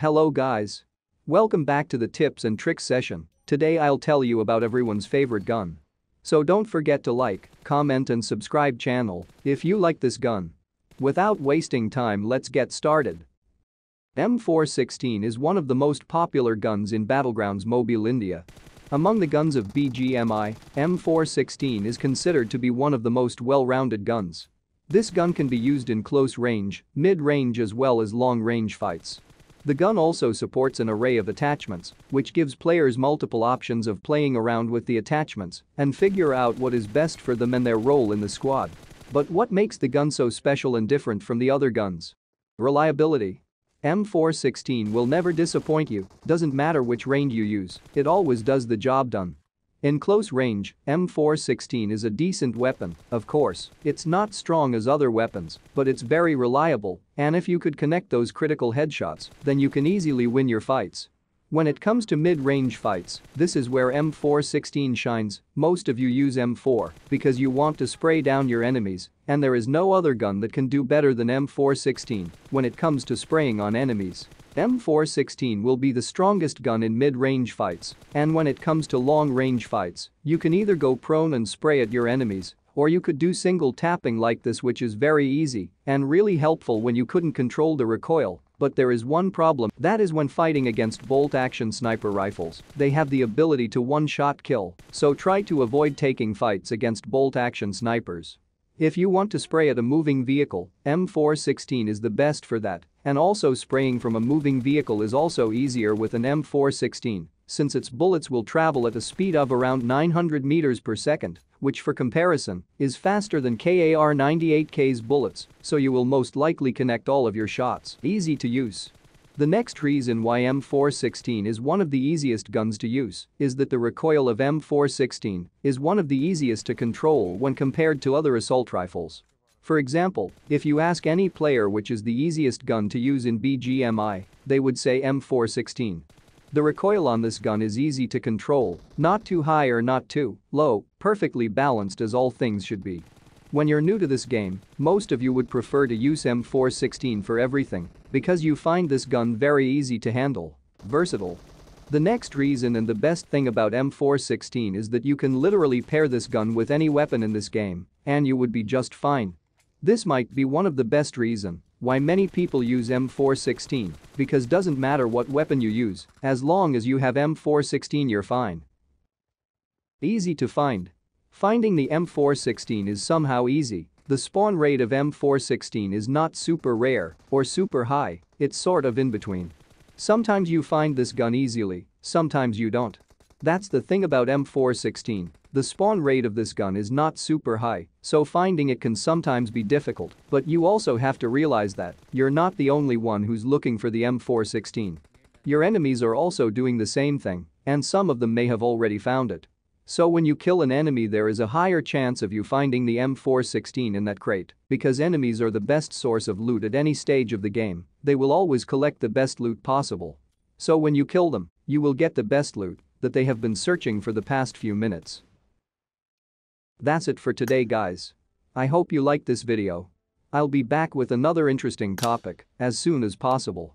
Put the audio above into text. Hello guys. Welcome back to the tips and tricks session. Today I'll tell you about everyone's favorite gun. So don't forget to like, comment and subscribe channel if you like this gun. Without wasting time, let's get started. M416 is one of the most popular guns in Battlegrounds Mobile India. Among the guns of BGMI, M416 is considered to be one of the most well-rounded guns. This gun can be used in close range, mid-range as well as long-range fights. The gun also supports an array of attachments, which gives players multiple options of playing around with the attachments and figure out what is best for them and their role in the squad. But what makes the gun so special and different from the other guns? Reliability. M416 will never disappoint you, doesn't matter which range you use, it always does the job done. In close range, M416 is a decent weapon, of course, it's not strong as other weapons, but it's very reliable, and if you could connect those critical headshots, then you can easily win your fights. When it comes to mid-range fights, this is where M416 shines. Most of you use M4 because you want to spray down your enemies, and there is no other gun that can do better than M416 when it comes to spraying on enemies. M416 will be the strongest gun in mid-range fights, and when it comes to long-range fights, you can either go prone and spray at your enemies, or you could do single tapping like this, which is very easy and really helpful when you couldn't control the recoil. But there is one problem, that is when fighting against bolt-action sniper rifles, they have the ability to one-shot kill, so try to avoid taking fights against bolt-action snipers. If you want to spray at a moving vehicle, M416 is the best for that, and also spraying from a moving vehicle is also easier with an M416, since its bullets will travel at a speed of around 900 meters per second, which for comparison is faster than KAR-98K's bullets, so you will most likely connect all of your shots. Easy to use. The next reason why M416 is one of the easiest guns to use is that the recoil of M416 is one of the easiest to control when compared to other assault rifles. For example, if you ask any player which is the easiest gun to use in BGMI, they would say M416. The recoil on this gun is easy to control, not too high or not too low, perfectly balanced as all things should be. When you're new to this game, most of you would prefer to use M416 for everything because you find this gun very easy to handle. Versatile. The next reason and the best thing about M416 is that you can literally pair this gun with any weapon in this game and you would be just fine. This might be one of the best reasons why many people use M416, because doesn't matter what weapon you use, as long as you have M416 you're fine. Easy to find. Finding the M416 is somehow easy. The spawn rate of M416 is not super rare or super high, it's sort of in between. Sometimes you find this gun easily, sometimes you don't. That's the thing about M416, the spawn rate of this gun is not super high, so finding it can sometimes be difficult, but you also have to realize that you're not the only one who's looking for the M416. Your enemies are also doing the same thing, and some of them may have already found it. So when you kill an enemy there is a higher chance of you finding the M416 in that crate, because enemies are the best source of loot at any stage of the game, they will always collect the best loot possible. So when you kill them, you will get the best loot that they have been searching for the past few minutes. That's it for today guys. I hope you liked this video. I'll be back with another interesting topic as soon as possible.